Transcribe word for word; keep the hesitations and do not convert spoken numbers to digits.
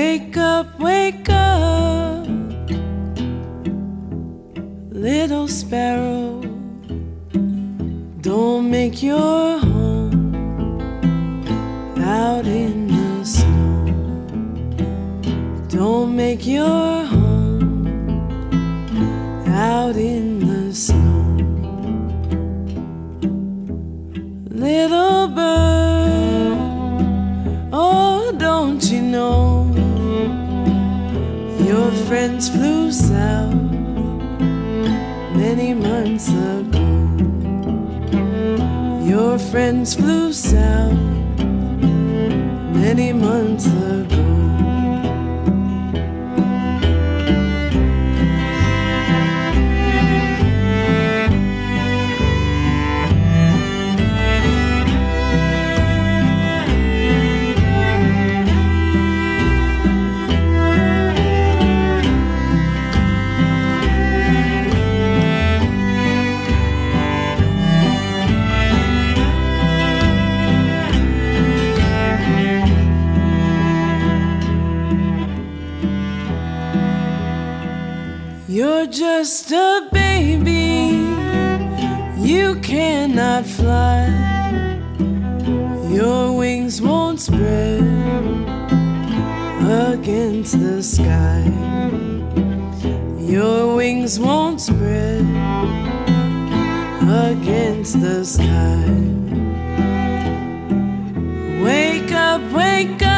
Wake up, wake up, little sparrow. Don't make your home out in the snow. Don't make your home out in the snow. Little bird, oh, don't you know? Your friends flew south many months ago. Your friends flew south many months ago. You're just a baby, you cannot fly. Your wings won't spread against the sky. Your wings won't spread against the sky. Wake up, wake up.